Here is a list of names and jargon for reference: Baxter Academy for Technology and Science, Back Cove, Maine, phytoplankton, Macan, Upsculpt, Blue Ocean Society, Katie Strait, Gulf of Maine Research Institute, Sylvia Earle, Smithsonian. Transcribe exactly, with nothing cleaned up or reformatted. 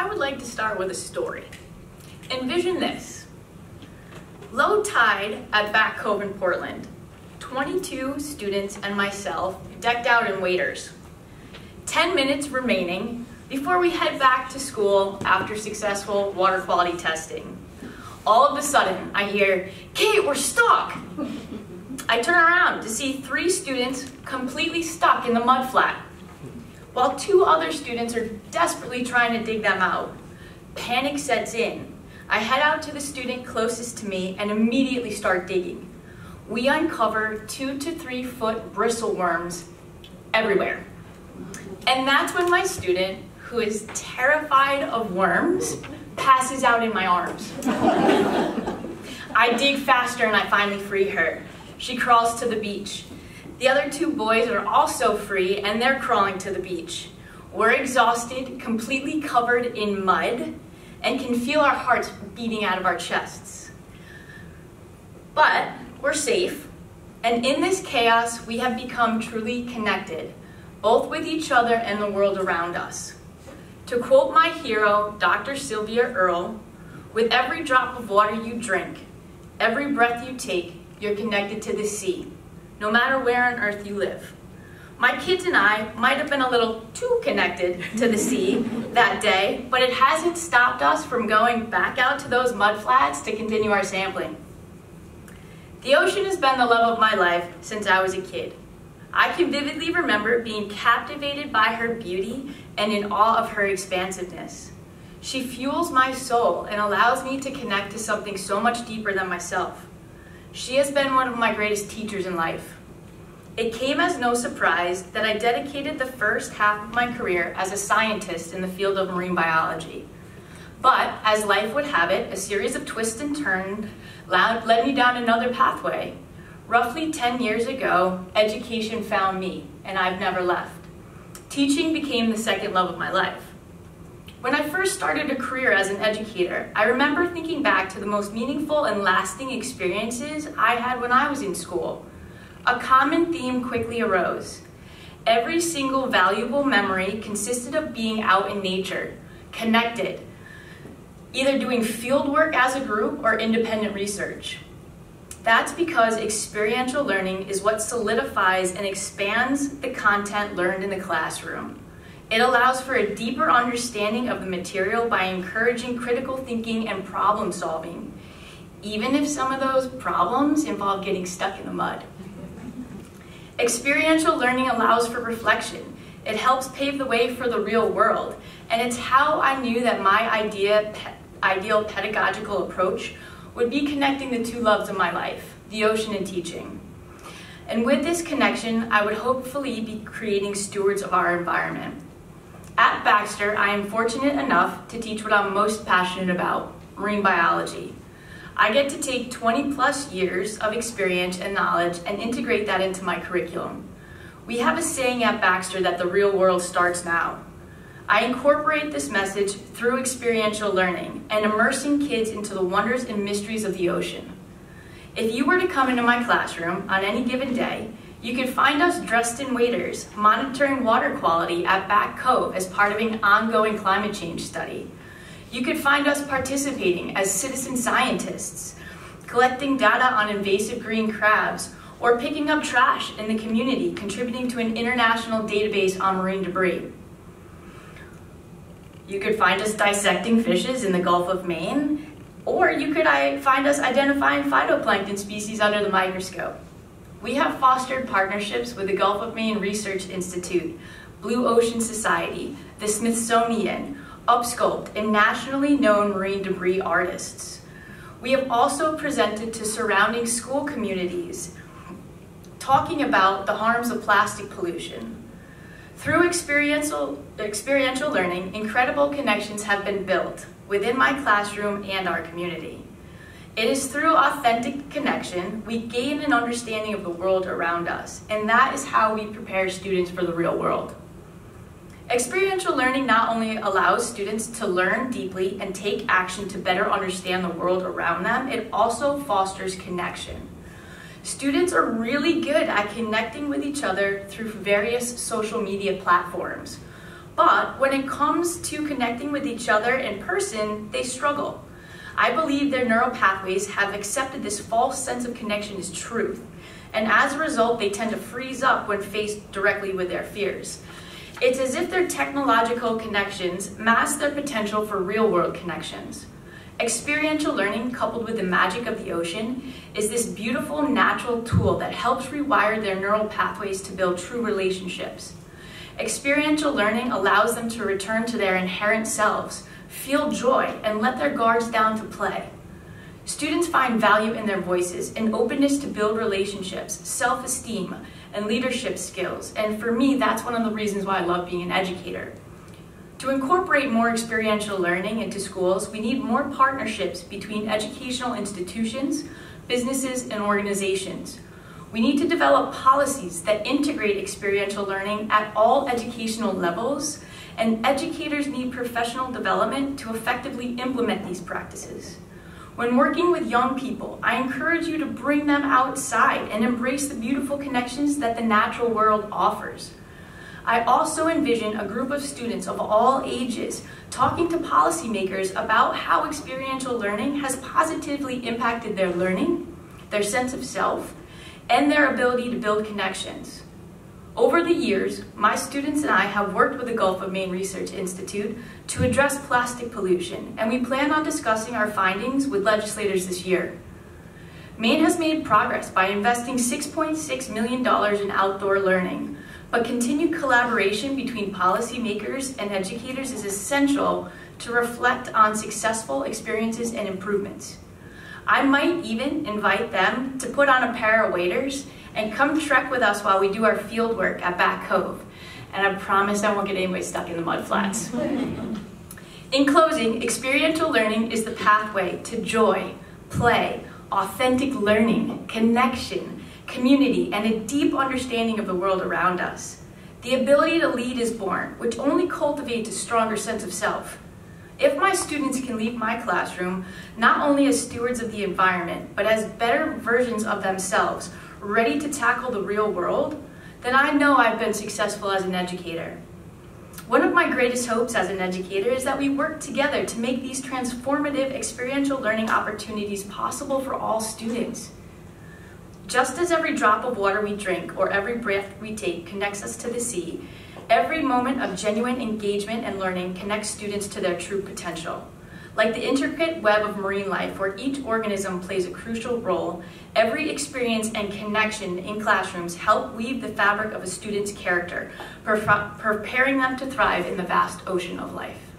I would like to start with a story. Envision this. Low tide at Back Cove in Portland. twenty-two students and myself decked out in waders. ten minutes remaining before we head back to school after successful water quality testing. All of a sudden, I hear, "Kate, we're stuck!" I turn around to see three students completely stuck in the mud flat, while two other students are desperately trying to dig them out. Panic sets in. I head out to the student closest to me and immediately start digging. We uncover two to three foot bristle worms everywhere. And that's when my student, who is terrified of worms, passes out in my arms. I dig faster and I finally free her. She crawls to the beach. The other two boys are also free and they're crawling to the beach. We're exhausted, completely covered in mud, and can feel our hearts beating out of our chests. But we're safe, and in this chaos, we have become truly connected, both with each other and the world around us. To quote my hero, Doctor Sylvia Earle, "With every drop of water you drink, every breath you take, you're connected to the sea, no matter where on earth you live." My kids and I might have been a little too connected to the sea that day, but it hasn't stopped us from going back out to those mud flats to continue our sampling. The ocean has been the love of my life since I was a kid. I can vividly remember being captivated by her beauty and in awe of her expansiveness. She fuels my soul and allows me to connect to something so much deeper than myself. She has been one of my greatest teachers in life. It came as no surprise that I dedicated the first half of my career as a scientist in the field of marine biology. But, as life would have it, a series of twists and turns led me down another pathway. Roughly ten years ago, education found me, and I've never left. Teaching became the second love of my life. When I first started a career as an educator, I remember thinking back to the most meaningful and lasting experiences I had when I was in school. A common theme quickly arose. Every single valuable memory consisted of being out in nature, connected, either doing field work as a group or independent research. That's because experiential learning is what solidifies and expands the content learned in the classroom. It allows for a deeper understanding of the material by encouraging critical thinking and problem solving, even if some of those problems involve getting stuck in the mud. Experiential learning allows for reflection. It helps pave the way for the real world. And it's how I knew that my idea, pe- ideal pedagogical approach would be connecting the two loves of my life, the ocean and teaching. And with this connection, I would hopefully be creating stewards of our environment. At Baxter, I am fortunate enough to teach what I'm most passionate about, marine biology. I get to take twenty plus years of experience and knowledge and integrate that into my curriculum. We have a saying at Baxter that the real world starts now. I incorporate this message through experiential learning and immersing kids into the wonders and mysteries of the ocean. If you were to come into my classroom on any given day, you could find us dressed in waders, monitoring water quality at Back Cove as part of an ongoing climate change study. You could find us participating as citizen scientists, collecting data on invasive green crabs, or picking up trash in the community, contributing to an international database on marine debris. You could find us dissecting fishes in the Gulf of Maine, or you could find us identifying phytoplankton species under the microscope. We have fostered partnerships with the Gulf of Maine Research Institute, Blue Ocean Society, the Smithsonian, Upsculpt, and nationally known marine debris artists. We have also presented to surrounding school communities, talking about the harms of plastic pollution. Through experiential, experiential learning, incredible connections have been built within my classroom and our community. It is through authentic connection we gain an understanding of the world around us, and that is how we prepare students for the real world. Experiential learning not only allows students to learn deeply and take action to better understand the world around them, it also fosters connection. Students are really good at connecting with each other through various social media platforms. But when it comes to connecting with each other in person, they struggle. I believe their neural pathways have accepted this false sense of connection as truth, and as a result, they tend to freeze up when faced directly with their fears. It's as if their technological connections mask their potential for real-world connections. Experiential learning, coupled with the magic of the ocean, is this beautiful natural tool that helps rewire their neural pathways to build true relationships. Experiential learning allows them to return to their inherent selves, feel joy, and let their guards down to play. Students find value in their voices, an openness to build relationships, self-esteem, and leadership skills, and for me, that's one of the reasons why I love being an educator. To incorporate more experiential learning into schools, we need more partnerships between educational institutions, businesses, and organizations. We need to develop policies that integrate experiential learning at all educational levels, and educators need professional development to effectively implement these practices. When working with young people, I encourage you to bring them outside and embrace the beautiful connections that the natural world offers. I also envision a group of students of all ages talking to policymakers about how experiential learning has positively impacted their learning, their sense of self, and their ability to build connections. Over the years, my students and I have worked with the Gulf of Maine Research Institute to address plastic pollution, and we plan on discussing our findings with legislators this year. Maine has made progress by investing six point six million dollars in outdoor learning, but continued collaboration between policymakers and educators is essential to reflect on successful experiences and improvements. I might even invite them to put on a pair of waders and come trek with us while we do our field work at Back Cove. And I promise I won't get anybody stuck in the mud flats. In closing, experiential learning is the pathway to joy, play, authentic learning, connection, community, and a deep understanding of the world around us. The ability to lead is born, which only cultivates a stronger sense of self. If my students can leave my classroom, not only as stewards of the environment, but as better versions of themselves, ready to tackle the real world, then I know I've been successful as an educator. One of my greatest hopes as an educator is that we work together to make these transformative experiential learning opportunities possible for all students. Just as every drop of water we drink or every breath we take connects us to the sea, every moment of genuine engagement and learning connects students to their true potential. Like the intricate web of marine life, where each organism plays a crucial role, every experience and connection in classrooms help weave the fabric of a student's character, preparing them to thrive in the vast ocean of life.